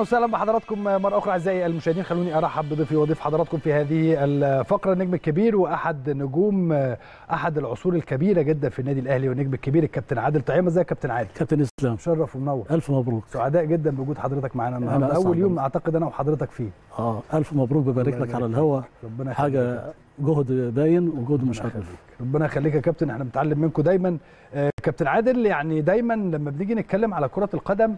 اهلا وسهلا بحضراتكم مره اخرى اعزائي المشاهدين. خلوني ارحب بضيفي وضيف حضراتكم في هذه الفقره، النجم الكبير واحد نجوم احد العصور الكبيره جدا في النادي الاهلي والنجم الكبير الكابتن عادل طعيمة. ازيك يا كابتن عادل؟ كابتن اسلام، شرف ومنور. الف مبروك، سعداء جدا بوجود حضرتك معانا النهارده، اول يوم اعتقد انا وحضرتك فيه. الف مبروك، ببارك لك على الهواء، حاجه جهد باين وجهد مشرف. ربنا يخليك يا كابتن، احنا بنتعلم منكم دايما. كابتن عادل، يعني دايما لما بنيجي نتكلم على كره القدم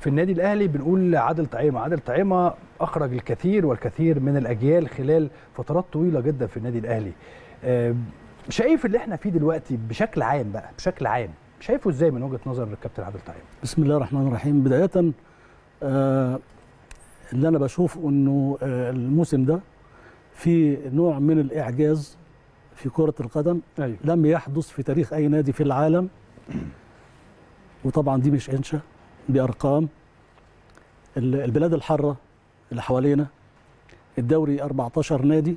في النادي الأهلي بنقول عادل طعيمة. عادل طعيمة أخرج الكثير والكثير من الأجيال خلال فترات طويلة جدا في النادي الأهلي. شايف اللي احنا فيه دلوقتي بشكل عام بقى، بشكل عام شايفه ازاي من وجهة نظر الكابتن عادل طعيمة؟ بسم الله الرحمن الرحيم. بداية اللي أنا بشوفه أنه الموسم ده في نوع من الإعجاز في كرة القدم. أيوه. لم يحدث في تاريخ أي نادي في العالم، وطبعا دي مش إنشاء، بأرقام البلاد الحرة اللي حوالينا. الدوري 14 نادي،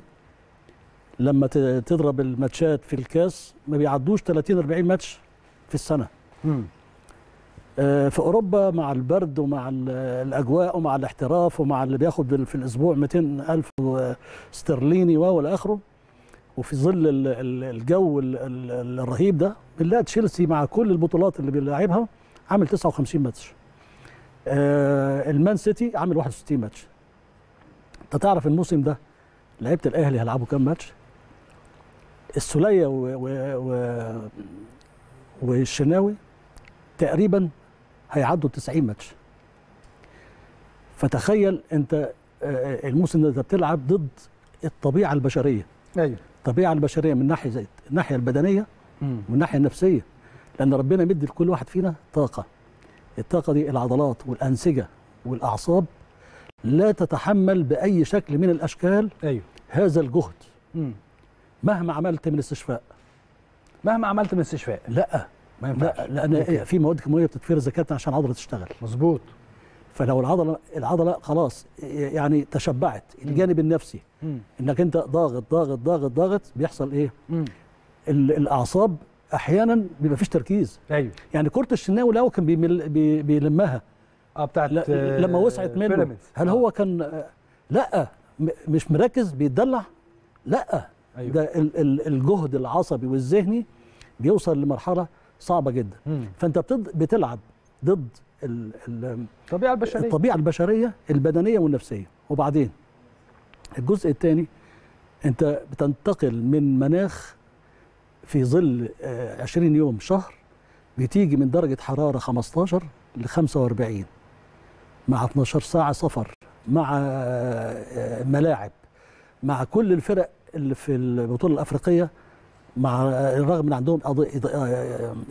لما تضرب الماتشات في الكاس ما بيعدوش 30-40 ماتش في السنة. في أوروبا مع البرد ومع الأجواء ومع الاحتراف ومع اللي بياخد في الأسبوع 200,000 استرليني وإلى آخره، وفي ظل الجو الرهيب ده بنلاقي تشيلسي مع كل البطولات اللي بيلاعبها عامل 59 ماتش. المان سيتي عامل 61 ماتش. انت تعرف الموسم ده لعيبه الاهلي هيلعبوا كام ماتش؟ السوليه والشناوي تقريبا هيعدوا 90 ماتش. فتخيل انت الموسم ده انت بتلعب ضد الطبيعه البشريه. ايوه، الطبيعه البشريه من ناحيه زي الناحيه البدنيه ومن الناحيه النفسيه، لأن ربنا مدي لكل واحد فينا طاقة. الطاقة دي العضلات والأنسجة والأعصاب لا تتحمل بأي شكل من الأشكال. أيوه. هذا الجهد مهما عملت من استشفاء، مهما عملت من استشفاء لا ما ينفعش، لأن في مواد كيماوية بتتفرز كابتن عشان العضلة تشتغل. مظبوط. فلو العضلة خلاص يعني تشبعت. الجانب النفسي إنك أنت ضاغط ضاغط ضاغط ضاغط، بيحصل إيه؟ الأعصاب احيانا بيبقى فيش تركيز. ايوه، يعني كره الشناوي لو كان بيلمها بتاعت لما وسعت منه بيراميدز، هل هو كان لا مش مركز بيتدلع؟ لا. أيوة. ده الجهد العصبي والذهني بيوصل لمرحله صعبه جدا. فانت بتلعب ضد الطبيعه البشريه، الطبيعه البشريه البدنيه والنفسيه. وبعدين الجزء الثاني انت بتنتقل من مناخ في ظل 20 يوم شهر بتيجي من درجة حرارة 15 ل 45 مع 12 ساعة سفر مع ملاعب مع كل الفرق اللي في البطولة الأفريقية، مع الرغم من عندهم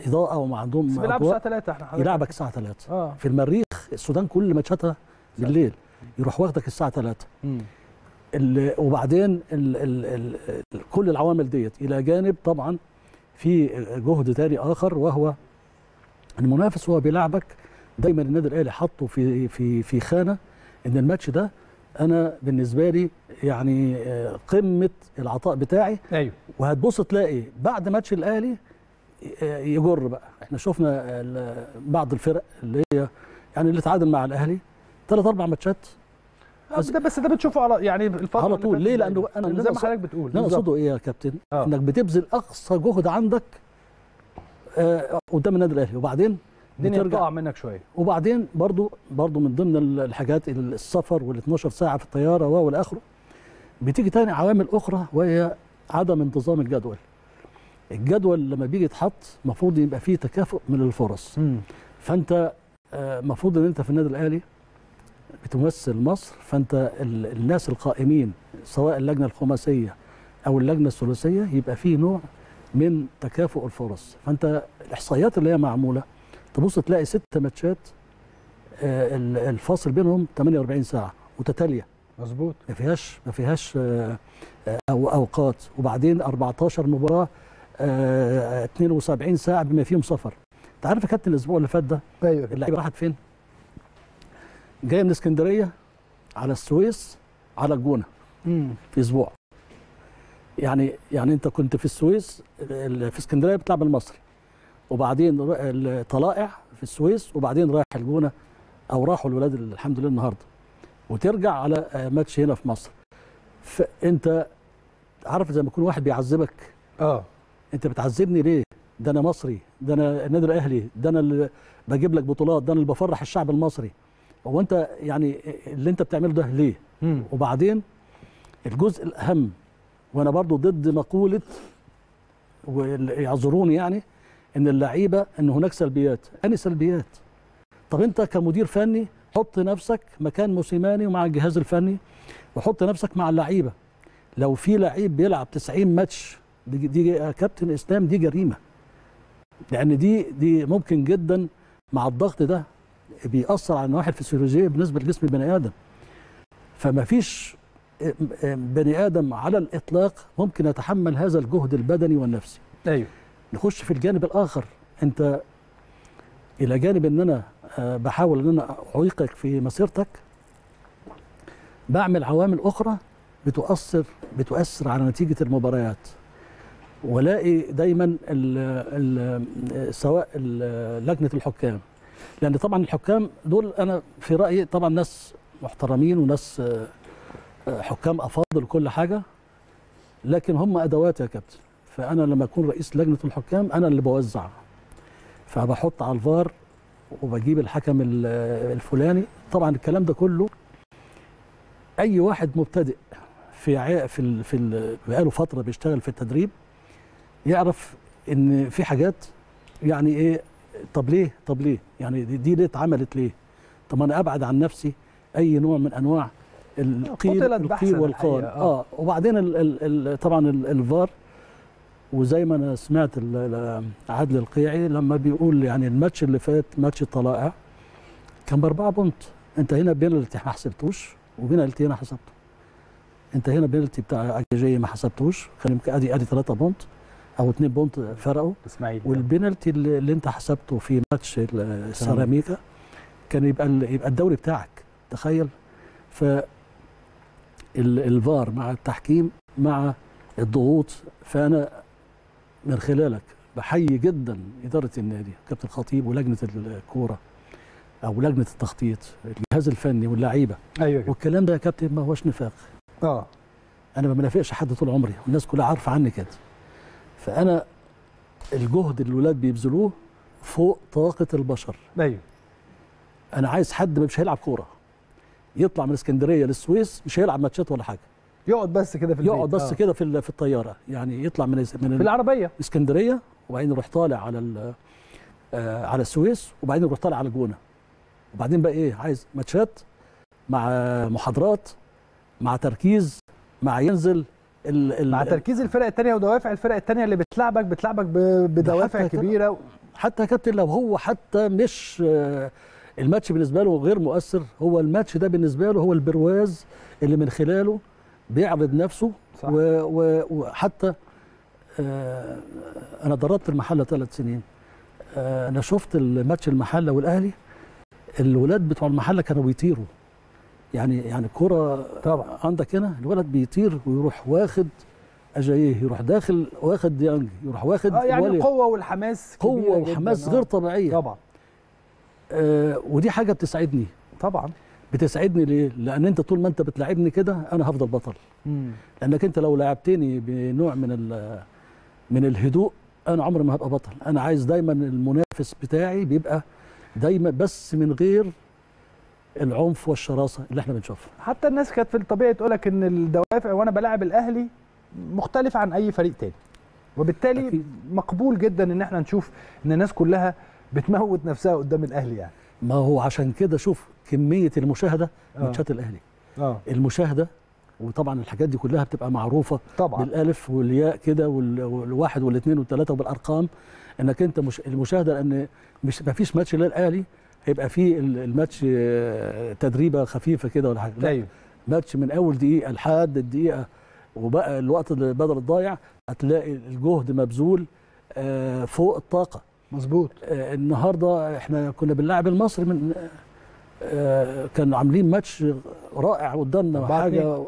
إضاءة وما عندهم بس بيلعبوا الساعة 3. احنا يلعبك الساعة 3 في المريخ. السودان كل ماتشاتها بالليل، يروح واخدك الساعة 3. وبعدين كل العوامل ديت، الى جانب طبعا في جهد تاني اخر وهو المنافس. وهو بيلعبك دايما النادي الاهلي حاطه في خانه ان الماتش ده انا بالنسبه لي يعني قمه العطاء بتاعي. ايوه، وهتبص تلاقي بعد ماتش الاهلي يجر بقى. احنا شفنا بعض الفرق اللي هي يعني اللي تعادل مع الاهلي 3-4 ماتشات بس ده بتشوفه على يعني الفترة على طول. ليه؟ لانه انا زي ما حضرتك بتقول، انا اقصده ايه يا كابتن؟ انك بتبذل اقصى جهد عندك قدام النادي الاهلي، وبعدين الدنيا بتقع منك شويه. وبعدين برضو من ضمن الحاجات السفر وال 12 ساعه في الطياره والى اخره، بتيجي تاني عوامل اخرى وهي عدم انتظام الجدول. الجدول لما بيجي يتحط المفروض يبقى فيه تكافؤ من الفرص. فانت المفروض ان انت في النادي الاهلي بتمثل مصر، فانت الناس القائمين سواء اللجنه الخماسيه او اللجنه الثلاثيه يبقى فيه نوع من تكافؤ الفرص. فانت الاحصائيات اللي هي معموله تبص تلاقي 6 ماتشات الفاصل بينهم 48 ساعه متتاليه. مظبوط. ما فيهاش اوقات. وبعدين 14 مباراه 72 ساعه بما فيهم سفر. انت عارف يا كابتن الاسبوع اللي فات ده اللعيبه راحت فين؟ جايه من اسكندريه على السويس على الجونه في اسبوع. يعني انت كنت في السويس، في اسكندريه بتلعب المصري، وبعدين طلائع في السويس، وبعدين رايح الجونه او راحوا الولاد الحمد لله النهارده، وترجع على ماتش هنا في مصر، فانت عارف زي ما يكون واحد بيعذبك. انت بتعذبني ليه؟ ده انا مصري، ده انا النادي الاهلي، ده انا اللي بجيب لك بطولات، ده انا اللي بفرح الشعب المصري، هو انت يعني اللي انت بتعمله ده ليه؟ وبعدين الجزء الاهم، وانا برضو ضد مقوله ويعذروني يعني ان اللعيبه ان هناك سلبيات، اني سلبيات. طب انت كمدير فني حط نفسك مكان موسيماني ومع الجهاز الفني، وحط نفسك مع اللعيبه. لو في لعيب بيلعب 90 ماتش دي يا كابتن اسلام دي جريمه، لان دي ممكن جدا مع الضغط ده بيأثر على النواحي الفسيولوجيه بالنسبه لجسم البني ادم. فما فيش بني ادم على الاطلاق ممكن يتحمل هذا الجهد البدني والنفسي. ايوه، نخش في الجانب الاخر، انت الى جانب ان انا بحاول ان انا اعيقك في مسيرتك، بعمل عوامل اخرى بتؤثر على نتيجه المباريات. ولاقي دايما سواء لجنه الحكام، لان طبعا الحكام دول انا في رايي طبعا ناس محترمين وناس حكام افاضل كل حاجه، لكن هم ادوات يا كابتن. فانا لما اكون رئيس لجنه الحكام انا اللي بوزع، فبحط على الفار وبجيب الحكم الفلاني. طبعا الكلام ده كله اي واحد مبتدئ في بقاله فتره بيشتغل في التدريب يعرف ان في حاجات يعني ايه. طب ليه يعني دي ليه اتعملت ليه؟ طب انا ابعد عن نفسي اي نوع من انواع القيل والقال. وبعدين طبعا الفار، وزي ما انا سمعت عادل القيعي لما بيقول يعني الماتش اللي فات ماتش الطلائع كان ب4 بونت، انت هنا بينالتي ما حسبتوش، وبينالتي هنا حسبته، انت هنا بينالتي بتاع جاي ما حسبتوش، ادي 3 بونت او 2 بونت فرقوا، والبينالتي اللي انت حسبته في ماتش السيراميكا كان يبقى الدوري بتاعك. تخيل. ف الفار مع التحكيم مع الضغوط، فانا من خلالك بحيي جدا اداره النادي، كابتن خطيب ولجنه الكوره او لجنه التخطيط، الجهاز الفني واللعيبه. ايوه. والكلام ده يا كابتن ما هوش نفاق. انا ما بنافقش حد طول عمري، والناس كلها عارفه عني كده. فانا الجهد اللي الولاد بيبذلوه فوق طاقه البشر. ايوه. انا عايز حد مش هيلعب كوره يطلع من اسكندريه للسويس، مش هيلعب ماتشات ولا حاجه، يقعد بس كده في البيت، يقعد بس كده في الطياره، يعني يطلع من بالعربيه اسكندريه، وبعدين يروح طالع على السويس، وبعدين يروح طالع على الجونه، وبعدين بقى ايه، عايز ماتشات مع محاضرات مع تركيز مع ينزل مع تركيز الفرق الثانيه ودوافع الفرق الثانيه اللي بتلعبك بدوافع كبيره. حتى كابتن لو هو حتى مش الماتش بالنسبه له غير مؤثر، هو الماتش ده بالنسبه له هو البرواز اللي من خلاله بيعرض نفسه. صح. وحتى انا دربت المحله 3 سنين، انا شفت الماتش المحله والاهلي، الولاد بتوع المحله كانوا بيطيروا، يعني كرة طبعا عندك هنا الولد بيطير ويروح واخد اجايه، يروح داخل واخد ديانج، يروح واخد يعني ولي. القوه والحماس، قوه وحماس غير طبيعيه طبعا. ودي حاجه بتسعدني طبعا. بتسعدني ليه؟ لان انت طول ما انت بتلاعبني كده انا هفضل بطل. لانك انت لو لعبتني بنوع من الهدوء انا عمري ما هبقى بطل. انا عايز دايما المنافس بتاعي بيبقى دايما بس من غير العنف والشراسه اللي احنا بنشوفها. حتى الناس كانت في الطبيعه تقول لك ان الدوافع وانا بلاعب الاهلي مختلفه عن اي فريق تاني، وبالتالي أكيد. مقبول جدا ان احنا نشوف ان الناس كلها بتموت نفسها قدام الاهلي يعني. ما هو عشان كده شوف كميه المشاهده ماتشات الاهلي. المشاهده، وطبعا الحاجات دي كلها بتبقى معروفه طبعا بالالف والياء كده والواحد والاثنين والثلاثه وبالارقام، انك انت مش المشاهده، لان مش ما فيش ماتش للاهلي هيبقى فيه الماتش تدريبه خفيفه كده ولا حاجه. ايوه. ماتش من اول دقيقه لحد الدقيقه، وبقى الوقت بدل الضايع هتلاقي الجهد مبذول فوق الطاقه. مظبوط. النهارده احنا كنا بنلاعب المصري من كانوا عاملين ماتش رائع قدامنا حاجه.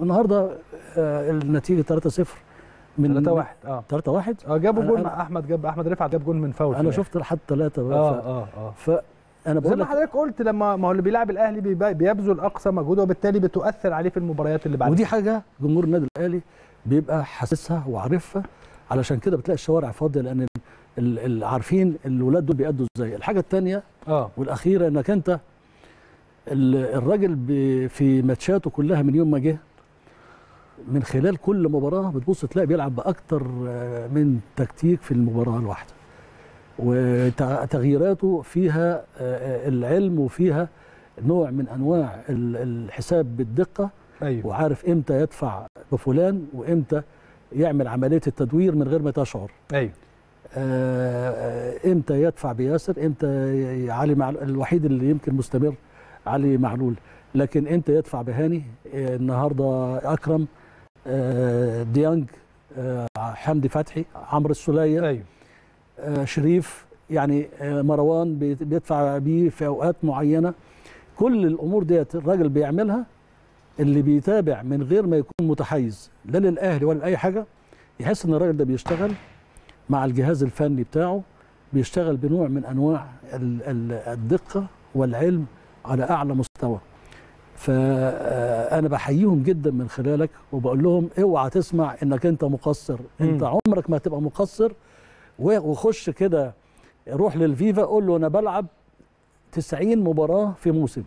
النهارده النتيجه 3-0 من 3-1. 3-1 جابوا جون، احمد رفعت جاب جون من فاول. انا شفت لحد 3. انا بقول زي ما حضرتك قلت، لما ما هو اللي بيلعب الاهلي بيبذل اقصى مجهوده وبالتالي بتؤثر عليه في المباريات اللي بعدها، ودي حاجه جمهور النادي الاهلي بيبقى حاسسها وعارفها، علشان كده بتلاقي الشوارع فاضيه لان عارفين الولاد دول بيأدوا ازاي. الحاجه الثانيه والاخيره انك انت الراجل في ماتشاته كلها من يوم ما جه، من خلال كل مباراه بتبص تلاقي بيلعب باكتر من تكتيك في المباراه الواحده، وتغييراته فيها العلم وفيها نوع من انواع الحساب بالدقه. أيوة. وعارف امتى يدفع بفلان وامتى يعمل عمليه التدوير من غير ما تشعر. ايوه. امتى يدفع بياسر، امتى علي معلول. الوحيد اللي يمكن مستمر علي معلول، لكن امتى يدفع بهاني، النهارده اكرم، ديانج، حمدي فتحي، عمرو السوليه. ايوه. شريف، يعني مروان بيدفع بيه في اوقات معينه. كل الامور ديت الراجل بيعملها، اللي بيتابع من غير ما يكون متحيز لا للاهلي ولا لاي حاجه يحس ان الراجل ده بيشتغل مع الجهاز الفني بتاعه، بيشتغل بنوع من انواع الدقه والعلم على اعلى مستوى. فانا بحييهم جدا من خلالك وبقول لهم اوعى تسمع انك انت مقصر، انت عمرك ما هتبقى مقصر. وخش كده روح للفيفا قول له انا بلعب 90 مباراه في موسم.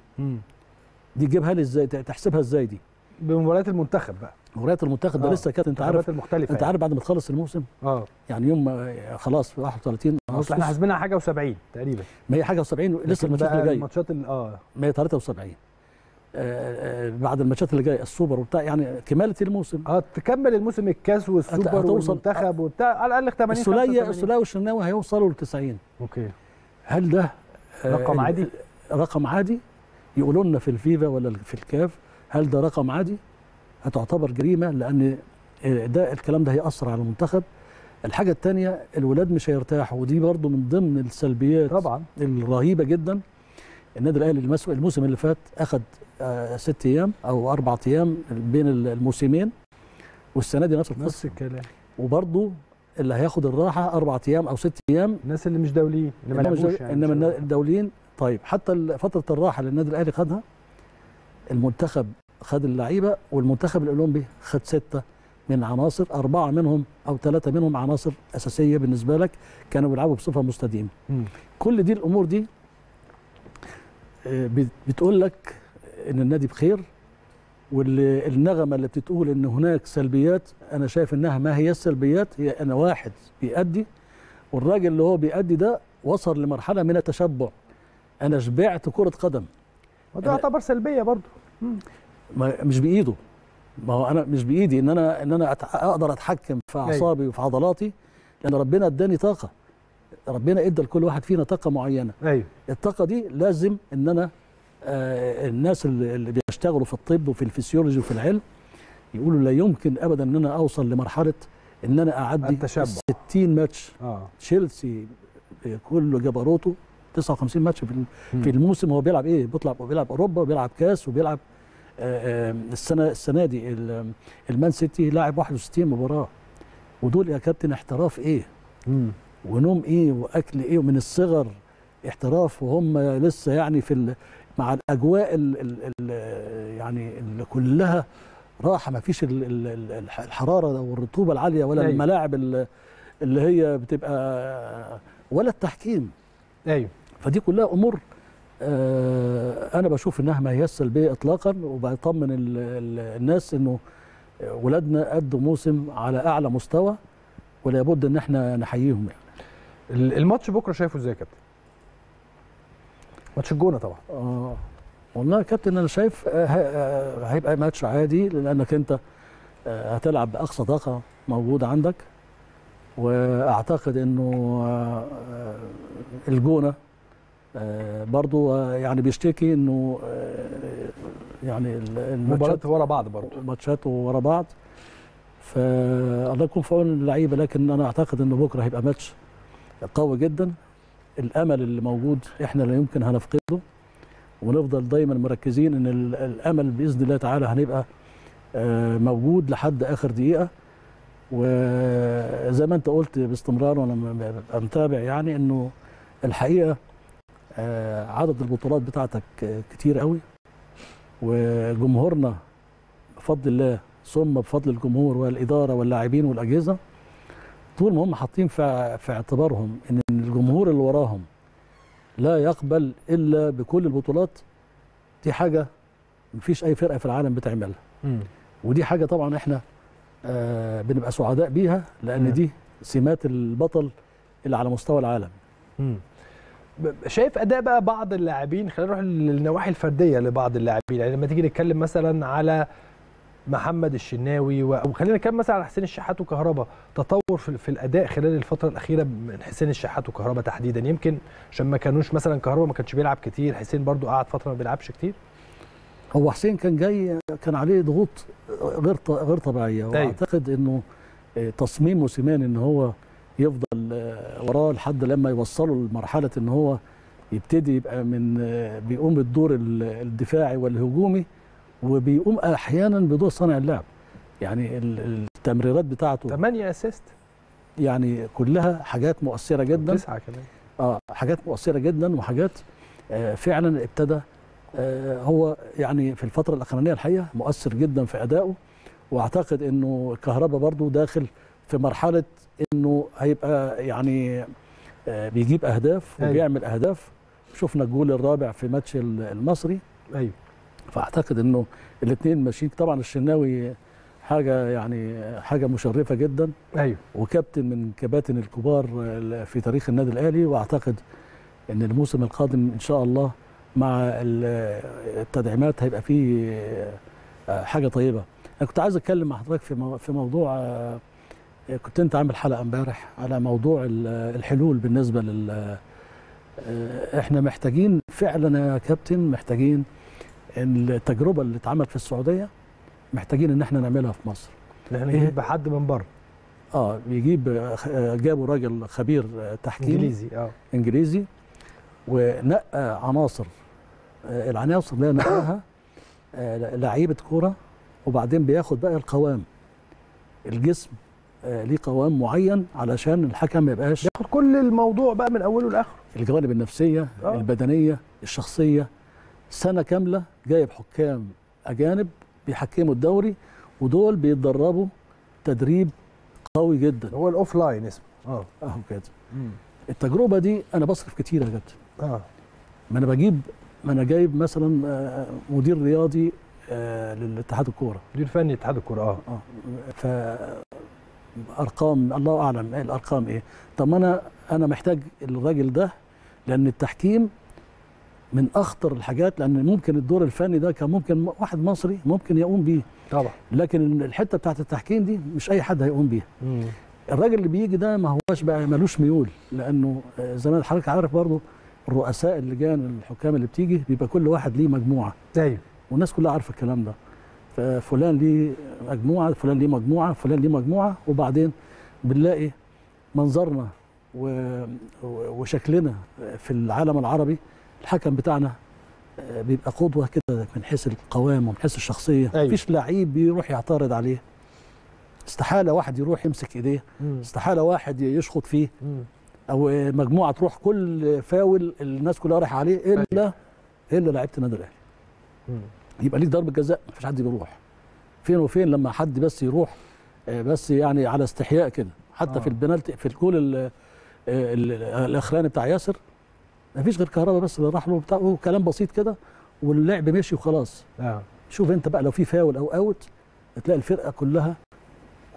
دي تجيبها لي ازاي؟ تحسبها ازاي دي؟ بمباريات المنتخب بقى. مباريات المنتخب ده لسه كانت، انت عارف، المختلفة انت عارف بعد ما تخلص الموسم يعني يوم ما خلاص في 31 اصل احنا حاسبينها حاجه و70 تقريبا. ما هي حاجه و70 لسه الماتشات اللي جايه. الماتشات ما هي 73 بعد الماتشات اللي جايه السوبر وبتاع، يعني كماله الموسم. تكمل الموسم، الكاس والسوبر والمنتخب وبتاع، على الاقل 80. السوليه والشناوي هيوصلوا ل 90. اوكي. هل ده رقم عادي؟ رقم عادي يقولوا لنا في الفيفا ولا في الكاف، هل ده رقم عادي؟ هتعتبر جريمه، لان ده الكلام ده هيأثر على المنتخب. الحاجه الثانيه الولاد مش هيرتاحوا، ودي برضو من ضمن السلبيات طبعا الرهيبه جدا. النادي الاهلي الموسم اللي فات اخذ 6 ايام او 4 ايام بين الموسمين، والسنه دي نفس الكلام. وبرضو اللي هياخد الراحه 4 ايام او 6 ايام الناس اللي مش دوليين، انما الدوليين. طيب حتى فتره الراحه اللي النادي الاهلي خدها، المنتخب خد اللعيبه، والمنتخب الاولمبي خد 6 من عناصر، 4 منهم او 3 منهم عناصر اساسيه بالنسبه لك كانوا بيلعبوا بصفه مستديمه. كل دي الامور دي بتقول لك ان النادي بخير، والنغمه اللي بتقول ان هناك سلبيات، انا شايف انها ما هي السلبيات، هي انا واحد بيأدي، والراجل اللي هو بيأدي ده وصل لمرحله من التشبع. انا شبعت كره قدم، وده يعتبر سلبيه برضه. مش بايده، ما هو انا مش بايدي ان انا اقدر اتحكم في اعصابي وفي عضلاتي، لان ربنا اداني طاقه، ربنا ادى لكل واحد فينا طاقه معينه. ايوه. الطاقه دي لازم ان انا الناس اللي بيشتغلوا في الطب وفي الفسيولوجي وفي العلم يقولوا لا يمكن ابدا ان انا اوصل لمرحله ان انا اعدي 60 ماتش. تشيلسي كله جبروته 59 ماتش في الموسم، هو بيلعب ايه؟ بيلعب اوروبا، وبيلعب كاس، وبيلعب السنه دي المان سيتي لاعب 61 مباراه، ودول يا كابتن احتراف ايه؟ ونوم ايه؟ واكل ايه؟ ومن الصغر احتراف، وهم لسه يعني مع الاجواء يعني اللي كلها راحه، ما فيش الحراره والرطوبه العاليه ولا الملاعب اللي هي بتبقى ولا التحكيم. ايوه. فدي كلها امور انا بشوف انها ما هياش سلبيه اطلاقا، وبطمن الناس انه ولادنا قدوا موسم على اعلى مستوى، ولا بد ان احنا نحييهم. يعني الماتش بكره شايفه ازاي يا كابتن؟ ماتش الجونه طبعا. والله يا كابتن انا شايف هيبقى ماتش عادي، لانك انت هتلعب باقصى طاقه موجوده عندك، واعتقد انه الجونه برضه يعني بيشتكي انه يعني المباريات ورا بعض، برضه ماتشاته ورا بعض، فالله يكون في عون اللعيبه. لكن انا اعتقد انه بكره هيبقى ماتش قوي جدا. الامل اللي موجود احنا لا يمكن هنفقده، ونفضل دايما مركزين ان الامل باذن الله تعالى هنبقى موجود لحد اخر دقيقه. وزي ما انت قلت باستمرار وانا متابع، يعني انه الحقيقه عدد البطولات بتاعتك كتير قوي، وجمهورنا بفضل الله ثم بفضل الجمهور والإدارة واللاعبين والأجهزة، طول ما هم حاطين في اعتبارهم إن الجمهور اللي وراهم لا يقبل إلا بكل البطولات، دي حاجة مفيش أي فرقة في العالم بتعملها. ودي حاجة طبعا إحنا بنبقى سعداء بيها، لأن دي سمات البطل اللي على مستوى العالم. شايف اداء بقى بعض اللاعبين، خلينا نروح للنواحي الفرديه لبعض اللاعبين، يعني لما تيجي نتكلم مثلا على محمد الشناوي وخلينا نتكلم مثلا على حسين الشحات وكهربا، تطور في الاداء خلال الفتره الاخيره من حسين الشحات وكهربا تحديدا، يمكن عشان ما كانوش مثلا كهربا ما كانش بيلعب كتير، حسين برضو قعد فتره ما بيلعبش كتير. هو حسين كان جاي كان عليه ضغوط غير طبيعيه، واعتقد انه تصميم موسيماني ان هو يفضل وراه لحد لما يوصلوا لمرحله ان هو يبتدي يبقى بيقوم بالدور الدفاعي والهجومي، وبيقوم احيانا بدور صانع اللعب. يعني التمريرات بتاعته 8 اسيست، يعني كلها حاجات مؤثره جدا، 9 كمان حاجات مؤثره جدا، وحاجات فعلا ابتدى هو يعني في الفتره الاخرانيه الحقيقه مؤثر جدا في ادائه. واعتقد انه كهربا برضو داخل في مرحله انه هيبقى يعني بيجيب اهداف وبيعمل اهداف، شفنا الجول الرابع في ماتش المصري. فاعتقد انه الاثنين ماشيين. طبعا الشناوي حاجه يعني حاجه مشرفه جدا، وكابتن من كباتن الكبار في تاريخ النادي الاهلي، واعتقد ان الموسم القادم ان شاء الله مع التدعيمات هيبقى فيه حاجه طيبه. انا كنت عايز اتكلم مع حضرتك في موضوع، كنت انت عامل حلقه امبارح على موضوع الحلول بالنسبه احنا محتاجين فعلا يا كابتن، محتاجين التجربه اللي اتعملت في السعوديه، محتاجين ان احنا نعملها في مصر، لان نجيب حد من بره. جابوا راجل خبير تحكيم انجليزي ونقى العناصر اللي نقاها لعيبه كوره، وبعدين بياخد بقى القوام، الجسم ليه قوام معين علشان الحكم ما يبقاش ياخد كل الموضوع بقى من اوله لاخره، الجوانب النفسيه البدنيه الشخصيه. سنه كامله جايب حكام اجانب بيحكموا الدوري، ودول بيتدربوا تدريب قوي جدا، هو الاوف لاين اسمه. كده التجربه دي انا بصرف كتير يا كابتن. ما انا جايب مثلا مدير رياضي للاتحاد الكوره، مدير فني اتحاد الكوره. ف ارقام الله اعلم الارقام ايه. طب ما انا محتاج الراجل ده، لان التحكيم من اخطر الحاجات، لان ممكن الدور الفني ده كان ممكن واحد مصري ممكن يقوم بيه طبعا، لكن الحته بتاعت التحكيم دي مش اي حد هيقوم بيها. الراجل اللي بيجي ده ما هواش بقى مالوش ميول، لانه زي ما حضرتك عارف برضو الرؤساء اللجان الحكام اللي بتيجي بيبقى كل واحد ليه مجموعه، والناس كلها عارفه الكلام ده، فلان ليه مجموعه، فلان ليه مجموعه، فلان ليه مجموعه، وبعدين بنلاقي منظرنا وشكلنا في العالم العربي، الحكم بتاعنا بيبقى قدوه كده من حيث القوام ومن حيث الشخصيه. مفيش لعيب بيروح يعترض عليه، استحاله واحد يروح يمسك ايديه، استحاله واحد يشخط فيه، او مجموعه تروح كل فاول الناس كلها رايحه عليه، الا لعيبه النادي الاهلي. يبقى ليك ضربه جزاء مفيش حد بيروح، فين وفين لما حد بس يروح بس يعني على استحياء كده، حتى في البنالتي في الجول الاخراني بتاع ياسر مفيش غير كهربا بس اللي راح له بتاعه كلام بسيط كده، واللعب ماشي وخلاص. شوف انت بقى لو في فاول او اوت تلاقي الفرقه كلها،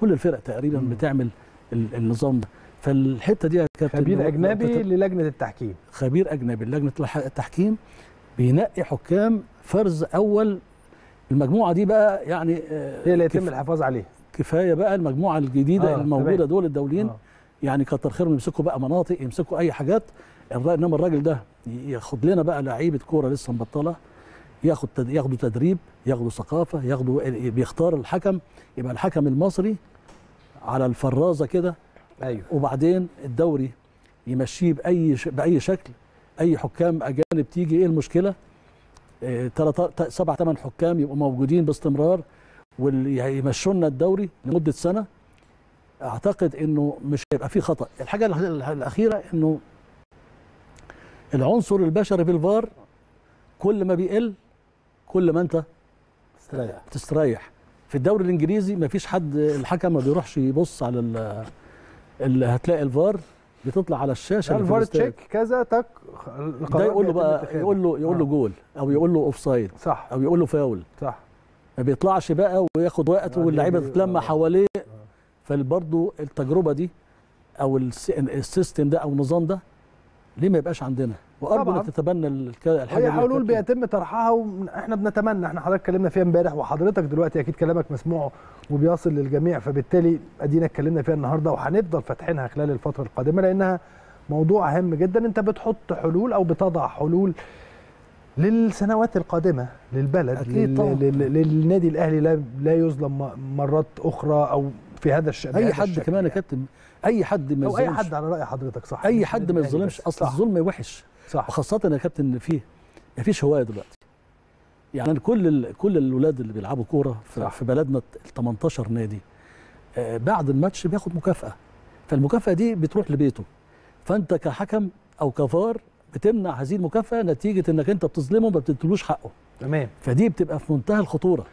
كل الفرق تقريبا بتعمل النظام ده. فالحته دي يا كابتن، خبير اجنبي للجنه التحكيم، خبير اجنبي للجنه التحكيم بينقي حكام فرز اول، المجموعه دي بقى يعني هي اللي يتم الحفاظ عليها. كفايه بقى المجموعه الجديده الموجوده دول الدوليين، يعني كتر خيرهم، يمسكوا بقى مناطق، يمسكوا اي حاجات. انما الراجل ده ياخد لنا بقى لعيبه كوره لسه مبطله، ياخدوا تدريب، ياخدوا ثقافه، ياخدوا، بيختار الحكم، يبقى الحكم المصري على الفرازه كده. وبعدين الدوري يمشيه باي شكل، اي حكام اجانب تيجي، ايه المشكله؟ 7-8 حكام يبقوا موجودين باستمرار ويمشوا لنا الدوري لمده سنه. اعتقد انه مش هيبقى فيه خطا. الحاجه الاخيره انه العنصر البشري في الفار كل ما بيقل كل ما انت تستريح. في الدوري الانجليزي ما فيش حد الحكم ما بيروحش يبص على اللي هتلاقي الفار بتطلع على الشاشه الفار تشيك كذا تك ده يقول له بقى يقول له جول او يقول له اوف سايد او يقول له فاول صح. ما بيطلعش بقى وياخد وقت واللعيبه تتلمى حواليه. فبرضه التجربه دي او السيستم ده او النظام ده ليه ما يبقاش عندنا؟ وارجو تتبنى الحاجه هي حلول بيتم طرحها واحنا بنتمنى. احنا حضرتك اتكلمنا فيها امبارح وحضرتك دلوقتي اكيد كلامك مسموع وبيصل للجميع، فبالتالي ادينا اتكلمنا فيها النهارده وهنفضل فاتحينها خلال الفتره القادمه لانها موضوع هام جدا. انت بتحط حلول او بتضع حلول للسنوات القادمه للبلد للنادي الاهلي لا يظلم مرات اخرى او في هذا الشأن. اي حد كمان يا كابتن اي حد ما يظلمش، اي حد على راي حضرتك صح، اي حد ما يظلمش. اصل الظلم وحش صح، وخاصه يا كابتن ان فيه ما فيش هوايه دلوقتي. يعني كل الاولاد اللي بيلعبوا كوره في بلدنا 18 نادي بعد الماتش بياخد مكافاه، فالمكافاه دي بتروح لبيته. فانت كحكم او كفار بتمنع هذه المكافاه نتيجه انك انت بتظلمه وما بتديلوش حقه. تمام، فدي بتبقى في منتهى الخطوره.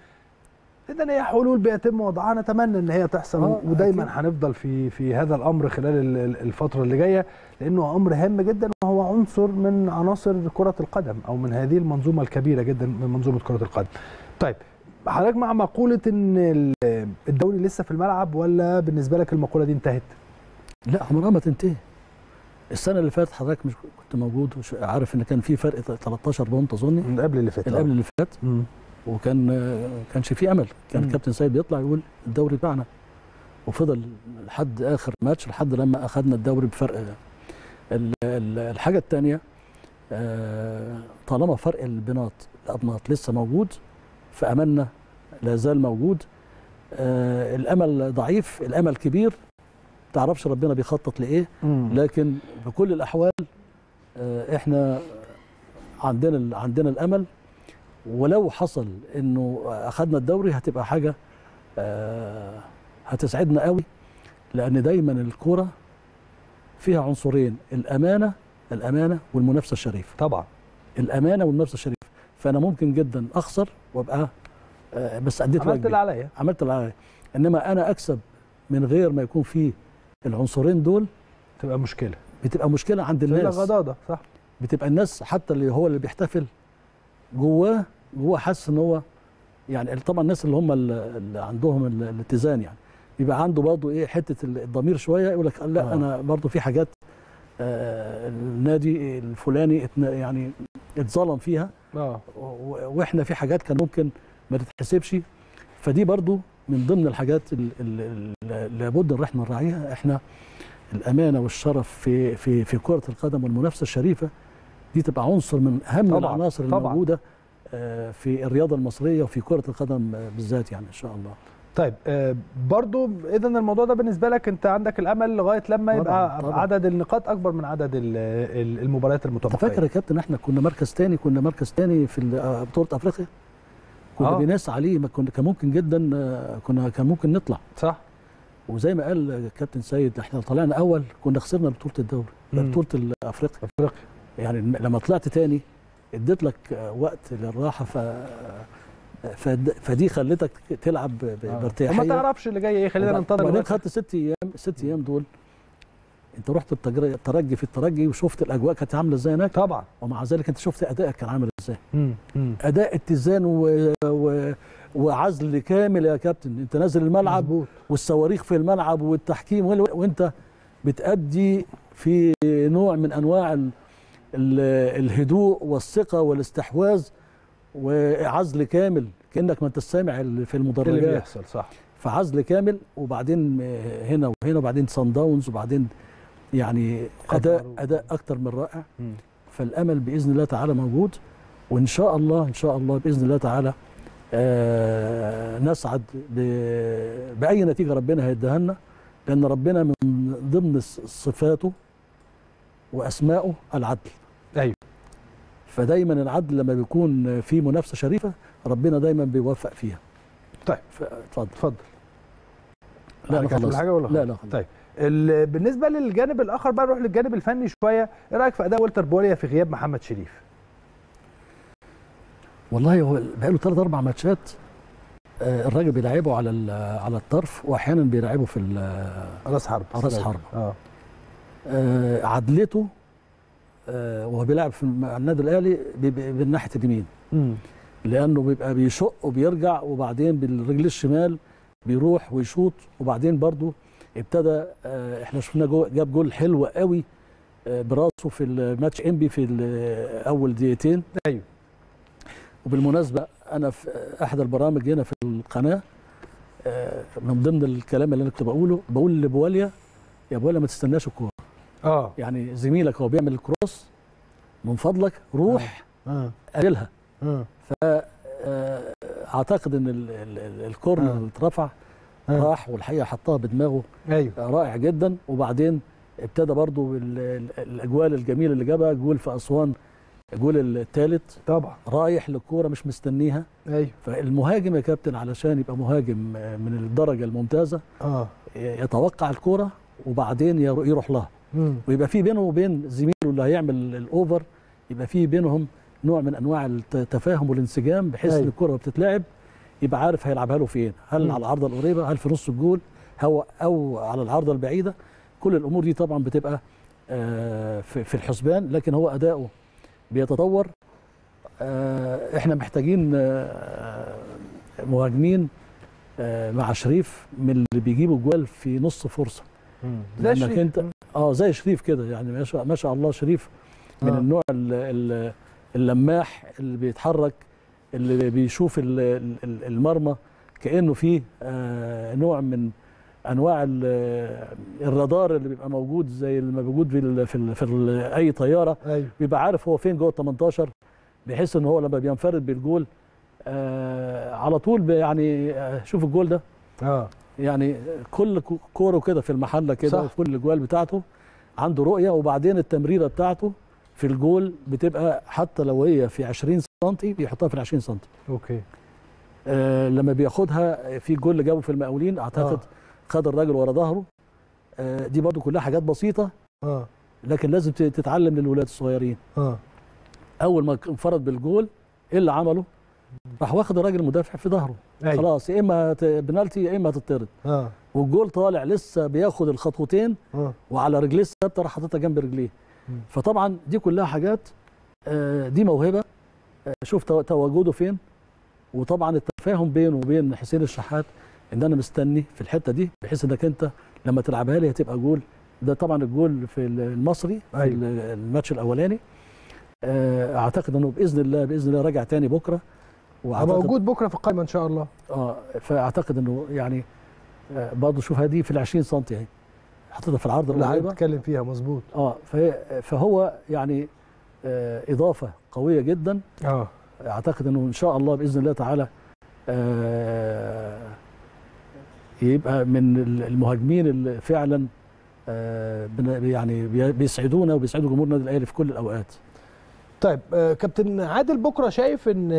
إذن هي حلول بيتم وضعها، نتمنى إن هي تحصل ودايما هنفضل في هذا الأمر خلال الفترة اللي جاية لأنه أمر هام جدا وهو عنصر من عناصر كرة القدم أو من هذه المنظومة الكبيرة جدا من منظومة كرة القدم. طيب حضرتك مع مقولة إن الدوري لسه في الملعب ولا بالنسبة لك المقولة دي انتهت؟ لا عمرها ما تنتهي. السنة اللي فاتت حضرتك مش كنت موجود عارف إن كان في فرق 13 بونت أظني من قبل اللي فات وكانش في امل. كان كابتن سايد بيطلع يقول الدوري بتاعنا وفضل لحد اخر ماتش لحد لما اخذنا الدوري بفرق. الحاجه الثانيه طالما فرق الابناط لسه موجود فاملنا لا زال موجود. الامل ضعيف، الامل كبير، ما تعرفش ربنا بيخطط لايه، لكن بكل الاحوال احنا عندنا الامل. ولو حصل انه اخذنا الدوري هتبقى حاجه هتسعدنا قوي لان دايما الكره فيها عنصرين، الامانه والمنافسه الشريفه. طبعا الامانه والمنافسه الشريفه، فانا ممكن جدا اخسر وابقى بس اديت واجبي، عملت اللي عليا. انما انا اكسب من غير ما يكون فيه العنصرين دول تبقى مشكله، عند الناس غضاضه صح. بتبقى الناس حتى اللي هو اللي بيحتفل جواه حاسس ان هو يعني طبعا الناس اللي هم اللي عندهم الاتزان يعني بيبقى عنده برضه ايه حته الضمير شويه، يقول لك لا انا برضه في حاجات النادي الفلاني يعني اتظلم فيها واحنا في حاجات كان ممكن ما تتحسبش. فدي برضه من ضمن الحاجات اللي لابد ان احنا نراعيها، احنا الامانه والشرف في كره القدم والمنافسه الشريفه دي تبقى عنصر من اهم العناصر الموجوده في الرياضه المصريه وفي كره القدم بالذات يعني ان شاء الله. طيب برضو اذا الموضوع ده بالنسبه لك انت عندك الامل لغايه لما يبقى عدد النقاط اكبر من عدد المباريات المتبقيه. فاكر يا كابتن احنا كنا مركز ثاني في بطوله افريقيا كنا بننافس عليه، ما كان ممكن جدا كان ممكن نطلع صح. وزي ما قال كابتن سيد احنا طلعنا اول كنا خسرنا بطوله الدوري بطوله افريقيا يعني لما طلعت تاني اديت لك وقت للراحه فدي خلتك تلعب بارتياحيه وما تعرفش اللي جاي ايه. خلينا ننتظر بعدين خدت 6 ايام، ال6 ايام دول انت رحت الترجي وشفت الاجواء كانت عامله ازاي هناك طبعا، ومع ذلك انت شفت ادائك كان عامل ازاي. اداء اتزان وعزل كامل يا كابتن. انت نازل الملعب والصواريخ في الملعب والتحكيم وانت بتأدي في نوع من انواع الهدوء والثقة والاستحواذ وعزل كامل كأنك ما انت سامع في المدرجات اللي بيحصل صح. فعزل كامل وبعدين هنا وهنا وبعدين صن داونز وبعدين يعني اداء اكتر من رائع. فالامل باذن الله تعالى موجود وان شاء الله باذن الله تعالى نسعد باي نتيجة ربنا هيديها لنا لان ربنا من ضمن صفاته واسماؤه العدل. ايوه فدايما العدل لما بيكون في منافسه شريفه ربنا دايما بيوفق فيها. طيب اتفضل. لا خلاص. لا خلاص. طيب بالنسبه للجانب الاخر بقى نروح للجانب الفني شويه، ايه رايك في اداء ويلتر بوريا في غياب محمد شريف؟ والله هو بقاله 3-4 ماتشات الراجل بيلعبه على الطرف، واحيانا بيلعبه في راس حرب عدلته وهو بيلعب في النادي الاهلي بالناحيه اليمين، لانه بيبقى بيشق وبيرجع وبعدين بالرجل الشمال بيروح ويشوط، وبعدين برضه ابتدى احنا شفنا جاب جول حلو قوي براسه في الماتش انبي في اول دقيقتين. ايوه، وبالمناسبه انا في احد البرامج هنا في القناه من ضمن الكلام اللي انا كنت بقوله بقول لبواليا، يا بواليا ما تستناش الكوره، يعني زميلك هو بيعمل الكروس من فضلك روح قابلها. فاعتقد ان الكورنر اللي اترفع راح والحقيقه حطها بدماغه. أيوه، رائع جدا. وبعدين ابتدى برضو الاجوال الجميله اللي جابها، جول في اسوان الجول الثالث طبعا رايح للكوره مش مستنيها. ايوه، فالمهاجم يا كابتن علشان يبقى مهاجم من الدرجه الممتازه يتوقع الكوره وبعدين يروح لها، ويبقى في بينه وبين زميله اللي هيعمل الاوفر يبقى في بينهم نوع من انواع التفاهم والانسجام، بحيث ان الكوره بتتلعب يبقى عارف هيلعبها له فين، هل على العارضه القريبه، هل في نص الجول، او على العارضه البعيده. كل الامور دي طبعا بتبقى في الحسبان، لكن هو اداؤه بيتطور. احنا محتاجين مهاجمين مع شريف من اللي بيجيبوا جوال في نص فرصه، لانك انت زي شريف كده، يعني ما شاء الله شريف من النوع اللماح اللي بيتحرك، اللي بيشوف المرمى كأنه فيه نوع من انواع الرادار اللي بيبقى موجود زي اللي موجود في اي طياره. أيوه، بيبقى عارف هو فين جوه ال 18، بحيث ان هو لما بينفرد بالجول على طول، يعني شوف الجول ده يعني كل كوره كده في المحله كده، وكل الجوال بتاعته عنده رؤيه، وبعدين التمريره بتاعته في الجول بتبقى حتى لو هي في 20 سم بيحطها في ال 20 سم. اوكي، لما بياخدها في الجول اللي جابه في المقاولين اعتقد خد الراجل ورا ظهره، دي برضو كلها حاجات بسيطه لكن لازم تتعلم للولاد الصغيرين. اول ما انفرد بالجول ايه اللي عمله؟ راح واخد الراجل المدافع في ظهره. أيوه، خلاص، يا اما بنالتي يا اما هتطرد. والجول طالع لسه بياخد الخطوتين وعلى رجليه الثابته راح حاططها جنب رجليه. فطبعا دي كلها حاجات، دي موهبه، شوف تواجده فين. وطبعا التفاهم بينه وبين حسين الشحات ان انا مستني في الحته دي، بحيث انك انت لما تلعبها لي هتبقى جول. ده طبعا الجول في المصري في الماتش الاولاني، اعتقد انه باذن الله راجع تاني بكره، موجود بكره في القائمه ان شاء الله. فاعتقد انه يعني برضه شوف هذه في ال 20 سم اهي حطيتها في العرض اللي بتكلم فيها، مظبوط. فهو يعني اضافه قويه جدا. اعتقد انه ان شاء الله باذن الله تعالى يبقى من المهاجمين اللي فعلا يعني بيسعدونا وبيسعدوا جمهور النادي الاهلي في كل الاوقات. طيب كابتن عادل، بكره شايف ان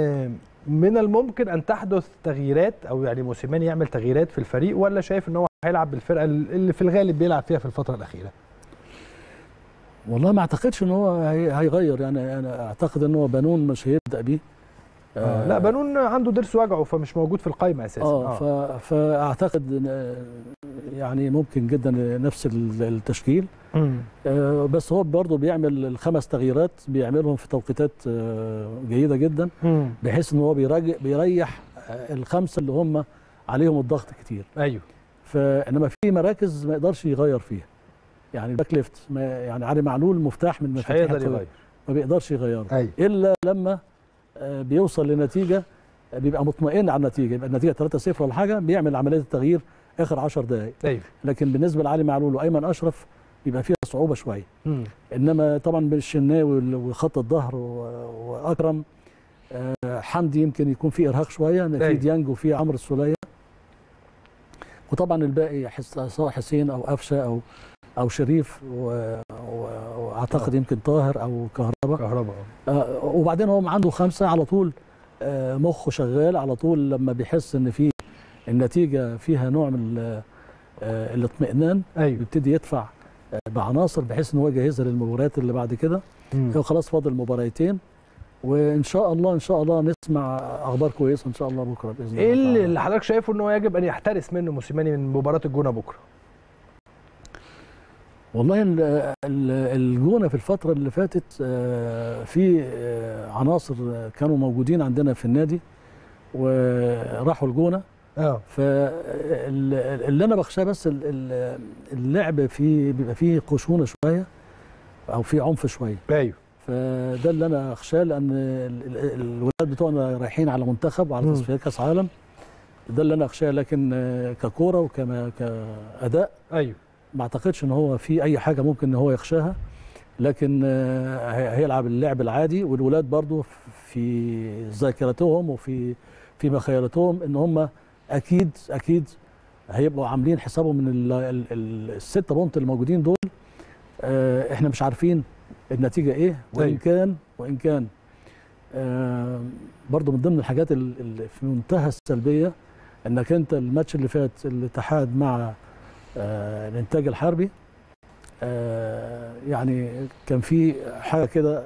من الممكن ان تحدث تغييرات، او يعني موسيماني يعمل تغييرات في الفريق، ولا شايف ان هو هيلعب بالفرقه اللي في الغالب بيلعب فيها في الفتره الاخيره؟ والله ما اعتقدش ان هو هيغير، يعني انا اعتقد ان هو بنون مش هيبدا بيه. لا، بنون عنده ضرس وجعه فمش موجود في القائمه اساسا. فاعتقد يعني ممكن جدا نفس التشكيل. بس هو برضه بيعمل الخمس تغييرات بيعملهم في توقيتات جيده جدا، بحيث ان هو بيريح الخمسه اللي هم عليهم الضغط كتير. ايوه، فانما في مراكز ما يقدرش يغير فيها، يعني الباك ليفت يعني علي معلول مفتاح من مفاتيح التغيير، ما بيقدرش يغيره. أيوه، الا لما بيوصل لنتيجه بيبقى مطمئن على النتيجه، يبقى النتيجه 3-0 ولا حاجه بيعمل عمليه التغيير اخر 10 دقائق. أيوه، لكن بالنسبه لعلي معلول وايمن اشرف يبقى فيها صعوبه شويه. انما طبعا الشناوي وخط الظهر واكرم حمدي يمكن يكون في ارهاق شويه، في ديانج وفي عمرو السوليه، وطبعا الباقي سواء حسين او افشا او شريف واعتقد يمكن طاهر او كهربا. وبعدين هو عنده خمسه على طول، مخه شغال على طول لما بيحس ان في النتيجه فيها نوع من الاطمئنان بيبتدي يدفع بعناصر بحيث ان هو يجهزها للمباريات اللي بعد كده. خلاص فاضل مباراتين وان شاء الله نسمع اخبار كويسه ان شاء الله بكره باذن الله. ايه اللي حضرتك شايفه ان هو يجب ان يحترس منه موسيماني من مباراه الجونه بكره؟ والله الجونه في الفتره اللي فاتت في عناصر كانوا موجودين عندنا في النادي وراحوا الجونه. فاللي انا بخشاه بس اللعب فيه بيبقى فيه خشونه شويه او فيه عنف شويه. ايوه فده اللي انا اخشاه، لان الولاد بتوعنا رايحين على منتخب وعلى تصفيات كاس عالم، ده اللي انا اخشاه. لكن ككوره وكاداء ايوه ما اعتقدش ان هو في اي حاجه ممكن ان هو يخشاها، لكن هيلعب اللعب العادي. والولاد برضو في ذاكرتهم وفي مخيلتهم ان هم اكيد هيبقوا عاملين حسابهم من الستة بونت الموجودين دول. احنا مش عارفين النتيجه ايه، وان كان برضو من ضمن الحاجات اللي في منتهى السلبيه انك انت الماتش اللي فات الاتحاد مع الانتاج الحربي يعني كان في حاجه كده.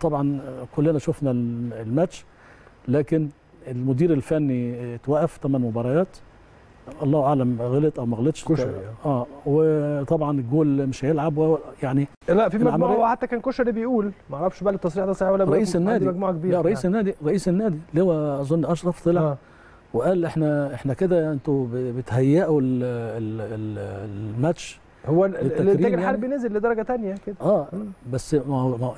طبعا كلنا شفنا الماتش، لكن المدير الفني اتوقف 8 مباريات، الله اعلم غلط او ما غلطش. وطبعا الجول مش هيلعب يعني. لا في مجموعه، وحتى كان كشري بيقول ما اعرفش بقى التصريح ده صح ولا لا. رئيس النادي مجموعه كبيره، لا رئيس النادي اللي هو اظن اشرف طلع وقال احنا كده انتوا بتهيئوا الماتش. هو الانتاج الحربي نزل لدرجه ثانيه كده. بس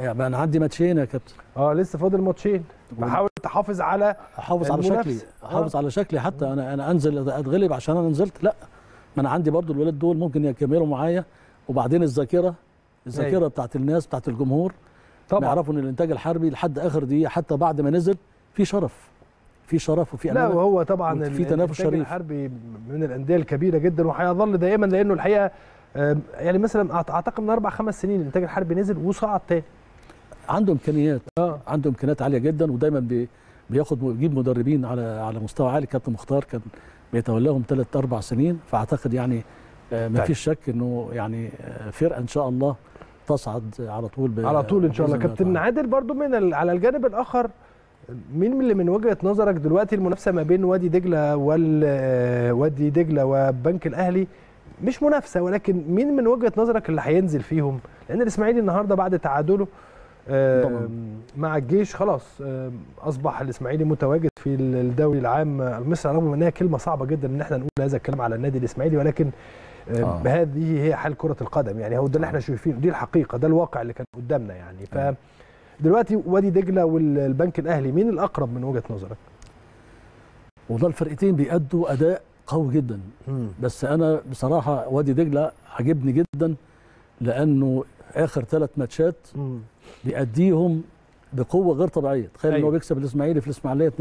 يعني انا عندي ماتشين يا كابتن، لسه فاضل ماتشين، بحاول تحافظ على شكلي، احافظ على شكلي حتى انا انزل اتغلب عشان انا نزلت. لا ما انا عندي برضو الولاد دول ممكن يكملوا معايا. وبعدين الذاكره بتاعت الناس بتاعت الجمهور طبعا يعرفوا ان الانتاج الحربي لحد اخر دقيقه حتى بعد ما نزل في شرف، وفي لا، وهو طبعا في تنافس شريف. الانتاج الحربي من الانديه الكبيره جدا وهيظل دائما، لانه الحقيقه يعني مثلا اعتقد من 4 5 سنين الانتاج الحربي نزل وصعد تاني. عنده امكانيات، عنده امكانيات عاليه جدا، ودايما بياخد ويجيب مدربين على مستوى عالي. كابتن مختار كان بيتولاهم 3 4 سنين، فاعتقد يعني ما فيش شك انه يعني فرقه ان شاء الله تصعد على طول ان شاء الله. كابتن عادل برضو من على الجانب الاخر، مين اللي من وجهه نظرك دلوقتي المنافسه ما بين وادي دجله وبنك الاهلي؟ مش منافسه، ولكن مين من وجهه نظرك اللي هينزل فيهم؟ لان الاسماعيلي النهارده بعد تعادله مع الجيش خلاص اصبح الاسماعيلي متواجد في الدوري العام المصري، رغم انها كلمه صعبه جدا ان احنا نقول هذا الكلام على النادي الاسماعيلي، ولكن هذه هي حال كره القدم. يعني هو ده اللي احنا شايفينه، دي الحقيقه، ده الواقع اللي كان قدامنا يعني. ف دلوقتي وادي دجله والبنك الاهلي مين الاقرب من وجهه نظرك؟ والله الفرقتين بيأدوا اداء قوي جدا، بس انا بصراحه وادي دجله عجبني جدا، لانه اخر 3 ماتشات بيأديهم بقوه غير طبيعيه. تخيل ان هو بيكسب الاسماعيلي في الاسماعيليه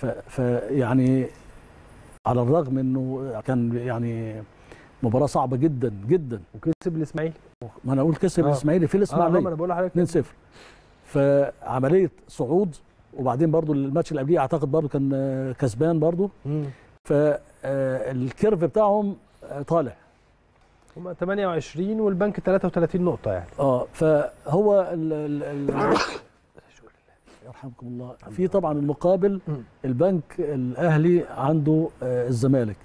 2، فيعني على الرغم انه كان يعني مباراه صعبه جدا جدا وكسب الاسماعيلي. ما انا اقول كسب الاسماعيلي في الاسماعيليه، ما انا بقول لحضرتك 2-0، فعمليه صعود. وبعدين برضو الماتش اللي قبليه اعتقد برضو كان كسبان برضو، فالكيرف بتاعهم طالع، هم 28 والبنك 33 نقطه يعني. فهو يرحمكم الله، في طبعا المقابل البنك الاهلي عنده الزمالك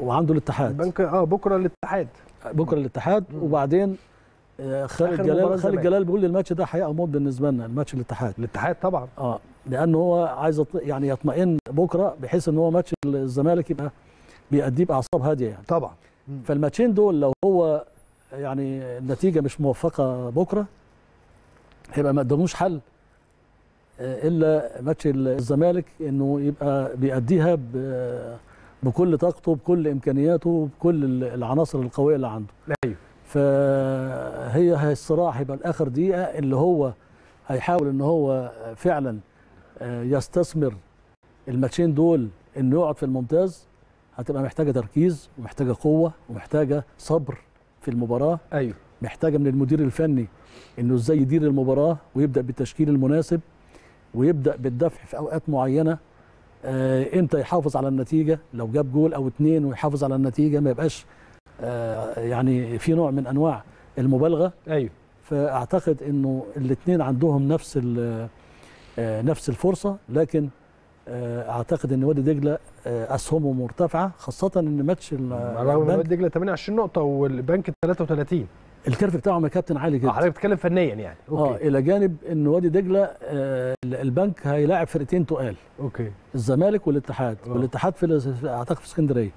وعنده الاتحاد. البنك بكره الاتحاد، وبعدين خالد جلال بيقول لي الماتش ده حقيقه موت بالنسبه لنا، الماتش الاتحاد طبعا لانه هو عايز يعني يطمئن بكره، بحيث ان هو ماتش الزمالك يبقى بيأديه باعصاب هاديه يعني. طبعا فالماتشين دول لو هو يعني النتيجه مش موفقه بكره هيبقى ما قدموش حل الا ماتش الزمالك، انه يبقى بيأديها بكل طاقته بكل امكانياته وبكل العناصر القويه اللي عنده. فهي الصراحه يبقى لاخر دقيقه اللي هو هيحاول ان هو فعلا يستثمر الماتشين دول انه يقعد في الممتاز. هتبقى محتاجه تركيز ومحتاجه قوه ومحتاجه صبر في المباراه، محتاجه من المدير الفني انه ازاي يدير المباراه ويبدا بالتشكيل المناسب ويبدا بالدفع في اوقات معينه امتى يحافظ على النتيجه، لو جاب جول او اتنين ويحافظ على النتيجه، ما يبقاش يعني في نوع من انواع المبالغه. ايوه، فاعتقد انه الاثنين عندهم نفس الفرصه، لكن اعتقد ان وادي دجله اسهمه مرتفعه، خاصه ان ماتش رغم وادي دجله 28 نقطه والبنك 33، الكيرف بتاعهم يا كابتن عالي جدا. حضرتك بتتكلم فنيا يعني. اوكي. الى جانب ان وادي دجله البنك هيلاعب فرقتين تقال. اوكي. الزمالك والاتحاد، والاتحاد في اعتقد في اسكندريه.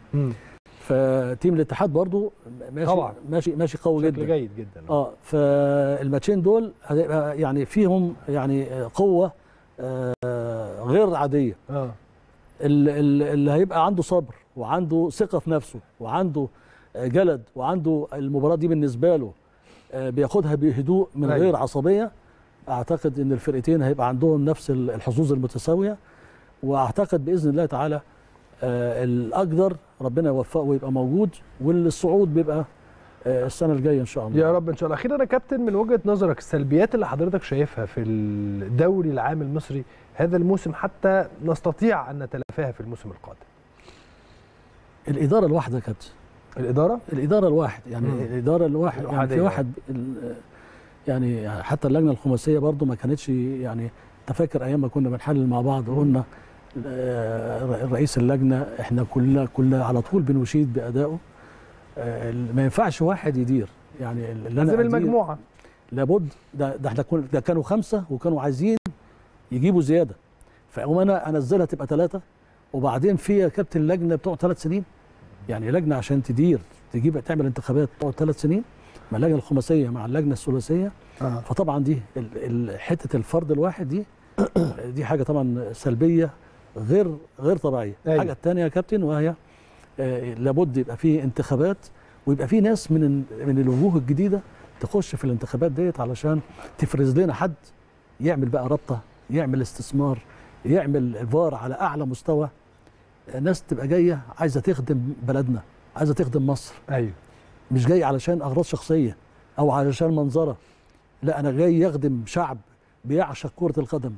فتيم الاتحاد برضو ماشي طبعا. ماشي قوي جدا. جيد جدا. فالماتشين دول يعني فيهم يعني قوه غير عاديه. اللي هيبقى عنده صبر وعنده ثقه في نفسه وعنده جلد وعنده المباراة دي بالنسبة له بياخدها بهدوء من غير عصبية، أعتقد أن الفرقتين هيبقى عندهم نفس الحظوظ المتساوية، وأعتقد بإذن الله تعالى الأقدر ربنا يوفقه ويبقى موجود، والصعود بيبقى السنة الجاية إن شاء الله. يا رب إن شاء الله. أخيرا يا كابتن، من وجهة نظرك السلبيات اللي حضرتك شايفها في الدوري العام المصري هذا الموسم حتى نستطيع أن نتلافاها في الموسم القادم؟ الإدارة الواحدة يا كابتن. الإدارة الواحد يعني الإدارة الواحد يعني في واحد يعني حتى اللجنة الخماسية برضو ما كانتش يعني تفكر أيام ما كنا بنحلل مع بعض قلنا رئيس اللجنة إحنا كلنا على طول بنشيد بأدائه، ما ينفعش واحد يدير يعني لازم المجموعة لابد ده إحنا ده كانوا 5 وكانوا عايزين يجيبوا زيادة، فأقوم أنا أنزلها تبقى 3، وبعدين في يا كابتن لجنة بتوع 3 سنين، يعني لجنه عشان تدير تعمل انتخابات تقعد 3 سنين مع اللجنه الخماسيه مع اللجنه الثلاثيه. فطبعا دي حته الفرد الواحد دي حاجه طبعا سلبيه غير طبيعيه. الحاجه الثانيه يا كابتن وهي لابد يبقى فيه انتخابات ويبقى فيه ناس من الوجوه الجديده تخش في الانتخابات ديت علشان تفرز لنا حد يعمل بقى رابطه، يعمل استثمار، يعمل فار على اعلى مستوى، ناس تبقى جايه عايزه تخدم بلدنا، عايزه تخدم مصر. ايوه، مش جاي علشان اغراض شخصيه او علشان منظره، لا انا جاي يخدم شعب بيعشق كره القدم.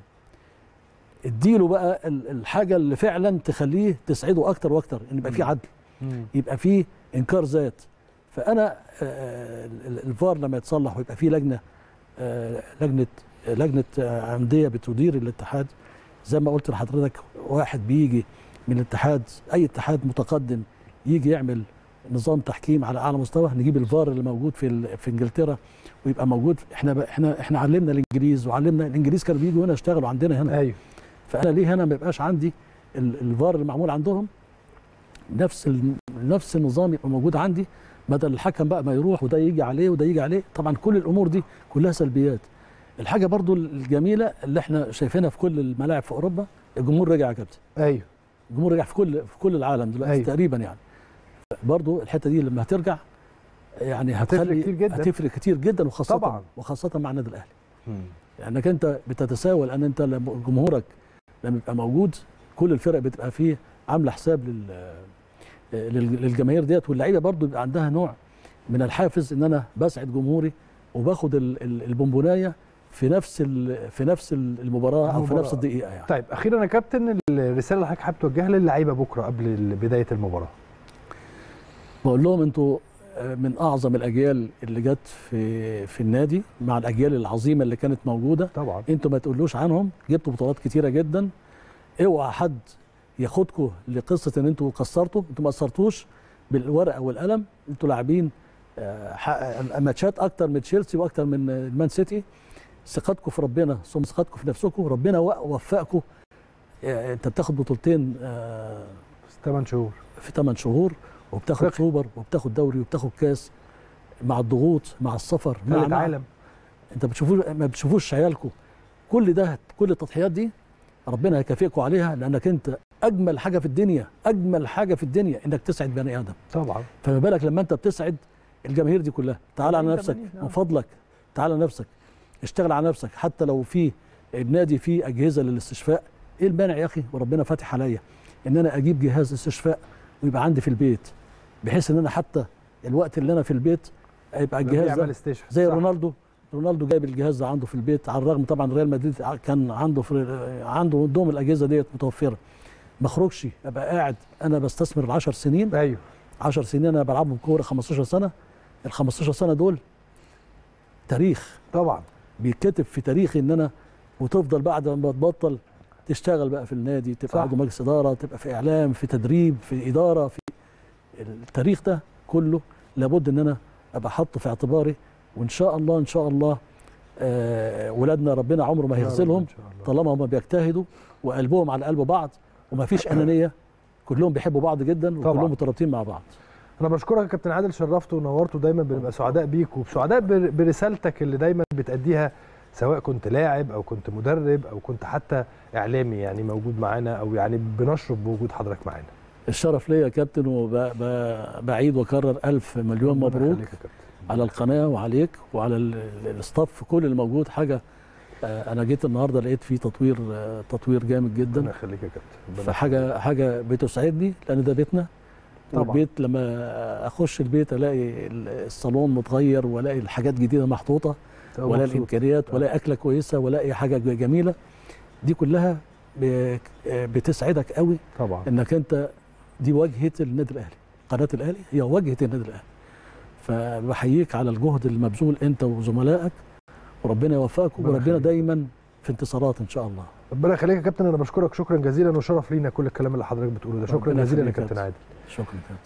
اديله بقى الحاجه اللي فعلا تخليه تسعده اكتر واكتر، ان يبقى في عدل، يبقى في انكار ذات. فانا الفار لما يتصلح ويبقى في لجنه انديه بتدير الاتحاد زي ما قلت لحضرتك، واحد بيجي من الاتحاد، اي اتحاد متقدم يجي يعمل نظام تحكيم على اعلى مستوى، نجيب الفار اللي موجود في انجلترا ويبقى موجود. احنا علمنا الانجليز، وعلمنا الانجليز كانوا بييجوا هنا يشتغلوا عندنا هنا. ايوه، فانا ليه هنا ما يبقاش عندي الفار اللي معمول عندهم، نفس النظام يبقى موجود عندي، بدل الحكم بقى ما يروح وده يجي عليه وده يجي عليه. طبعا كل الامور دي كلها سلبيات. الحاجه برضو الجميله اللي احنا شايفينها في كل الملاعب في اوروبا، الجمهور رجع يا كابتن. ايوه، الجمهور رجع في كل العالم دلوقتي. أيوة، تقريبا يعني. برضو الحته دي لما هترجع يعني هتفرق كتير جدا، وخاصه طبعا وخاصه مع النادي الاهلي. لانك يعني انت بتتساوى، لان انت جمهورك لما يبقى موجود كل الفرق بتبقى فيه عامله حساب للجماهير ديت، واللعيبه برضو بيبقى عندها نوع من الحافز ان انا بسعد جمهوري وباخد البونبونايه في نفس المباراه او في نفس الدقيقه يعني. طيب اخيرا يا كابتن، الرساله اللي حضرتك حابب توجهها للعيبه بكره قبل بدايه المباراه؟ بقول لهم انتوا من اعظم الاجيال اللي جت في النادي مع الاجيال العظيمه اللي كانت موجوده طبعا. انتوا ما تقولوش عنهم، جبتوا بطولات كتيره جدا، اوعى حد ياخدكم لقصه ان انتوا قصرتوا، انتوا ما قصرتوش بالورقه والقلم، انتوا لاعبين ماتشات اكتر من تشيلسي واكتر من مان سيتي. ثقتكم في ربنا ثم ثقتكم في نفسكم، ربنا وفقكم. انت بتاخد بطولتين في 8 شهور وبتاخد سوبر وبتاخد دوري وبتاخد كاس، مع الضغوط مع السفر مع العالم، انت ما بتشوفوش عيالكم، كل التضحيات دي ربنا هيكافئكم عليها، لانك انت اجمل حاجه في الدنيا انك تسعد بني ادم طبعا. فما بالك لما انت بتسعد الجماهير دي كلها. تعال على نفسك من فضلك، تعال على نفسك، اشتغل على نفسك، حتى لو في النادي فيه اجهزه للاستشفاء، ايه المانع يا اخي وربنا فاتح عليا ان انا اجيب جهاز استشفاء ويبقى عندي في البيت، بحيث ان انا حتى الوقت اللي انا في البيت هيبقى الجهاز ده زي رونالدو جايب الجهاز ده عنده في البيت، على الرغم طبعا ريال مدريد كان عندهم الاجهزه ديت متوفره، ما اخرجش، ابقى قاعد. انا بستثمر ال 10 سنين، ايوه 10 سنين انا بلعبهم كوره، 15 سنه، ال 15 سنه دول تاريخ طبعا بيتكتب في تاريخي، ان انا وتفضل بعد ما تبطل تشتغل بقى في النادي، تبقى عضو مجلس اداره، تبقى في اعلام، في تدريب، في اداره، في التاريخ ده كله لابد ان انا ابقى حاطه في اعتباري. وان شاء الله ان شاء الله ولادنا ربنا عمره ما هيخذلهم طالما هم بيجتهدوا وقلبهم على قلب بعض وما فيش انانيه، كلهم بيحبوا بعض جدا وكلهم مترابطين مع بعض. انا بشكرك يا كابتن عادل، شرفته ونورته، دايما بنبقى سعداء بيك وسعداء برسالتك اللي دايما بتاديها، سواء كنت لاعب او كنت مدرب او كنت حتى اعلامي يعني موجود معانا، او يعني بنشرف بوجود حضرتك معانا. الشرف ليا يا كابتن، وبعيد واكرر الف مليون مبروك على القناه وعليك وعلى الاستاف كل اللي موجود. حاجه انا جيت النهارده لقيت فيه تطوير جامد جدا. ربنا يخليك يا كابتن. فحاجه بتسعدني، لان ده بيتنا طبعا. البيت لما اخش البيت الاقي الصالون متغير، والاقي الحاجات جديده محطوطه، ولا الامكانيات، ولا اكله كويسه، ولا حاجه جميله، دي كلها بتسعدك قوي طبعا، انك انت دي واجهه النادي الاهلي. قناه الاهلي هي واجهه النادي الاهلي، فبحييك على الجهد المبذول انت وزملائك، وربنا يوفقكم، وربنا دايما في انتصارات ان شاء الله. ربنا يخليك يا كابتن، انا بشكرك شكرا جزيلا، وشرف لينا كل الكلام اللي حضرتك بتقوله ده. شكرا جزيلا يا كابتن عادل.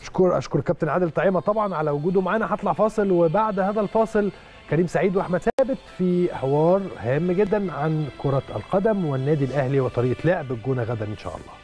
شكرا. اشكر كابتن عادل طعيمة طبعا على وجوده معانا. هطلع فاصل، وبعد هذا الفاصل كريم سعيد واحمد ثابت في حوار هام جدا عن كرة القدم والنادي الاهلي وطريقة لعب الجونة غدا ان شاء الله.